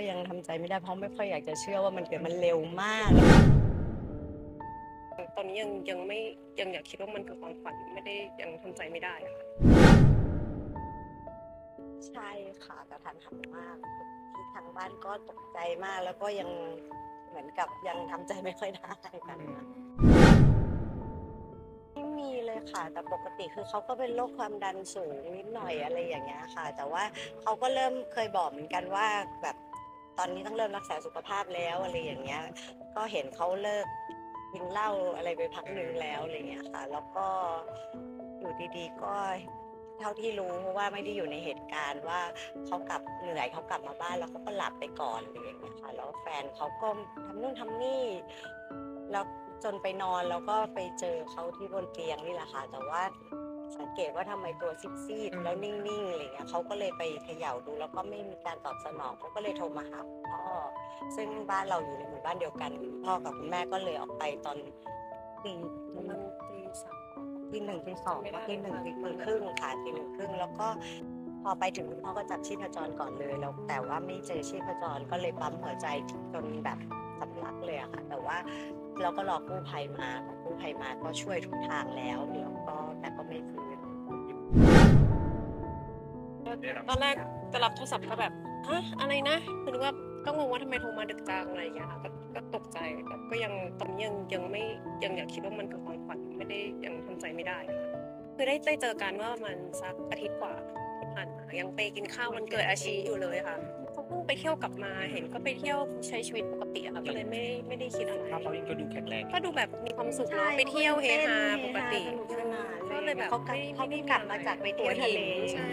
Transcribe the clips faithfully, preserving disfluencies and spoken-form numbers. ก็ยังทำใจไม่ได้เพราะไม่ค่อยอยากจะเชื่อว่ามันเกิดมันเร็วมากตอนนี้ยังยังไม่ยังอยากคิดว่ามันคือความฝันไม่ได้ยังทำใจไม่ได้ค่ะใช่ค่ะกระทันหันมากที่ทางบ้านก็ตกใจมากแล้วก็ยังเหมือนกับยังทำใจไม่ค่อยได้กันมีเลยค่ะแต่ปกติคือเขาก็เป็นโรคความดันสูงนิดหน่อยอะไรอย่างเงี้ยค่ะแต่ว่าเขาก็เริ่มเคยบอกเหมือนกันว่าแบบตอนนี้ต้องเริ่มรักษาสุขภาพแล้วอะไรอย่างเงี้ยก็เห็นเขาเลิกกินเหล้าอะไรไปพักหนึ่งแล้วอะไรเงี้ยค่ะแล้วก็อยู่ดีๆก็เท่าที่รู้เพราะว่าไม่ได้อยู่ในเหตุการณ์ว่าเขากลับเหนื่อยเขากลับมาบ้านแล้วเขาก็หลับไปก่อนอะไรอย่างเงี้ยค่ะแล้วแฟนเขาก็ทำนู่นทำนี่แล้วจนไปนอนแล้วก็ไปเจอเขาที่บนเตียงนี่แหละค่ะแต่ว่าสังเกตว่าทำไมตัวซีดๆแล้วนิ่งๆอะไรเงี้ยเขาก็เลยไปเขย่าดูแล้วก็ไม่มีการตอบสนองเขาก็เลยโทรมาหาพ่อซึ่งบ้านเราอยู่ในหมู่บ้านเดียวกันพ่อกับคุณแม่ก็เลยออกไปตอนตีตีสองตีหนึ่งตีสองตีหนึ่งตีครึ่งค่ะตีหนึ่งครึ่งแล้วก็พอไปถึงคุณพ่อก็จับชีพจรก่อนเลยแล้วแต่ว่าไม่เจอชีพจรก็เลยปั๊มหัวใจจนแบบสำลักเลยอะค่ะแต่ว่าเราก็รอกู้ภัยมากู้ภัยมาก็ช่วยทุกทางแล้วเดี๋ยวก็แต่ก็ไม่ฟื้นตอนแรกจะรับโทรศัพท์ก็แบบฮะอะไรนะคือว่าก็งงว่าทำไมโทรมาดึกจังอะไรอย่างเงี้ยค่ะก็ตกใจแต่ก็ยังตอนนี้ยังยังไม่ยังอยากคิดว่ามันคือความฝันไม่ได้ยังทำใจไม่ได้คือได้ได้เจอกันว่ามันสักอาทิตย์กว่าที่ผ่านมายังไปกินข้าววันเกิดอาชีอยู่เลยค่ะเขาเพิ่งไปเที่ยวกลับมาเห็นก็ไปเที่ยวใช้ชีวิตปกติค่ะก็เลยไม่ไม่ได้คิดอะไรเขาก็ดูแข็งแรงก็ดูแบบมีความสุขเนาะไปเที่ยวเฮฮาปกติก็เลยแบบเขาเขาเพิ่งกลับมาจากไปเที่ยวทะเลใช่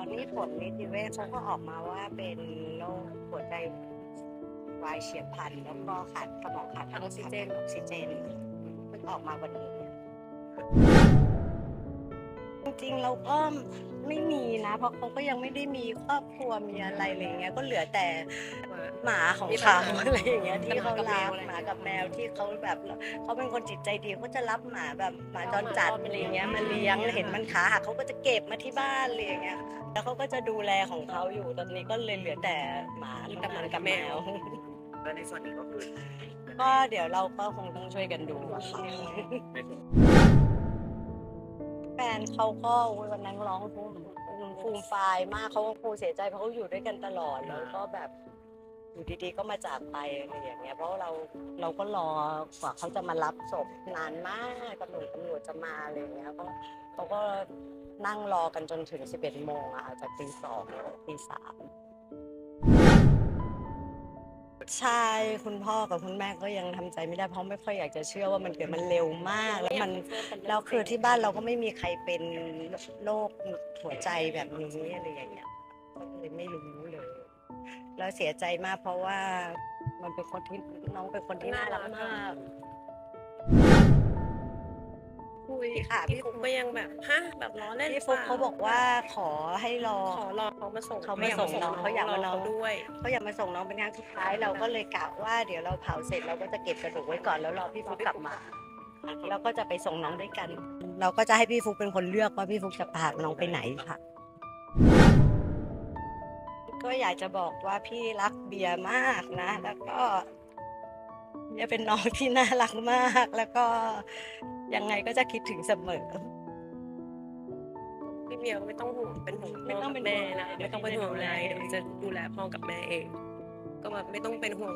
ตอนนี้ผลนิติเวชเขาก็ออกมาว่าเป็นโรคหัวใจวายเฉียบพลันแล้วก็ขาดสมองขาดออกซิเจนออกซิเจนเพิ่งออกมาวันนี้จริงเราก็ไม่มีนะเพราะเขาก็ยังไม่ได้มีครอบครัวมีอะไรอะไรเงี้ยก็เหลือแต่หมาของเขาอะไรอย่างเงี้ยที่เขารักหมากับแมวที่เขาแบบเขาเป็นคนจิตใจดีเขาจะรับหมาแบบหมาจรจัดอะไรเงี้ยมาเลี้ยงเห็นมันขาหักเขาก็จะเก็บมาที่บ้านอะไรอย่างเงี้ยแล้วเขาก็จะดูแลของเขาอยู่ตอนนี้ก็เลยเหลือแต่หมากับแมวแล้วในส่วนนี้ก็คือก็เดี๋ยวเราก็คงต้องช่วยกันดูแฟนเขาก็วันนั้นร้องฟูมฟายมากเขาก็ฟูเสียใจเพราะเขาอยู่ด้วยกันตลอดแล้วก็แบบอยู่ดีๆก็มาจากไปอะไรอย่างเงี้ยเพราะเราเราก็รอกว่าเขาจะมารับศพนานมากตำรวจตำรวจจะมาอะไรอย่างเงี้ยก็เขาก็นั่งรอกันจนถึงสิบเอ็ดโมงอ่ะจากตีสองตีสามใช่คุณพ่อกับคุณแม่ก็ยังทำใจไม่ได้เพราะไม่ค่อยอยากจะเชื่อว่ามันเกิดมันเร็วมากแล้วมันแล้วคือที่บ้านเราก็ไม่มีใครเป็นโรคหัวใจแบบนี้อะไรอย่างเงี้ยเลยไม่รู้เลยแล้วเสียใจมากเพราะว่ามันเป็นคนที่น้องเป็นคนที่น่ารักมากคุยค่ะพี่ฟุ๊กก็ยังแบบฮะแบบล้อเล่นพี่ฟุ๊กเขาบอกว่าขอให้รอขอรอเขามาส่งเขามาส่งน้องเขาอยากมาน้องด้วยเขาอยากมาส่งน้องเป็นงานสุดท้ายเราก็เลยกะว่าเดี๋ยวเราเผาเสร็จเราก็จะเก็บกระดูกไว้ก่อนแล้วรอพี่ฟุ๊กกลับมาแล้วก็จะไปส่งน้องด้วยกันเราก็จะให้พี่ฟุ๊กเป็นคนเลือกว่าพี่ฟุ๊กจะพาน้องไปไหนค่ะก็อยากจะบอกว่าพี่รักเบียร์มากนะแล้วก็เบียร์เป็นน้องที่น่ารักมากแล้วก็ยังไงก็จะคิดถึงเสมอพี่เบียร์ไม่ต้องห่วงเป็นห่วงไม่ต้องเป็นแม่นะไม่ต้องเป็นห่วงอะไรเดี๋ยวจะดูแลพ่อกับแม่เองก็แบบไม่ต้องเป็นห่วง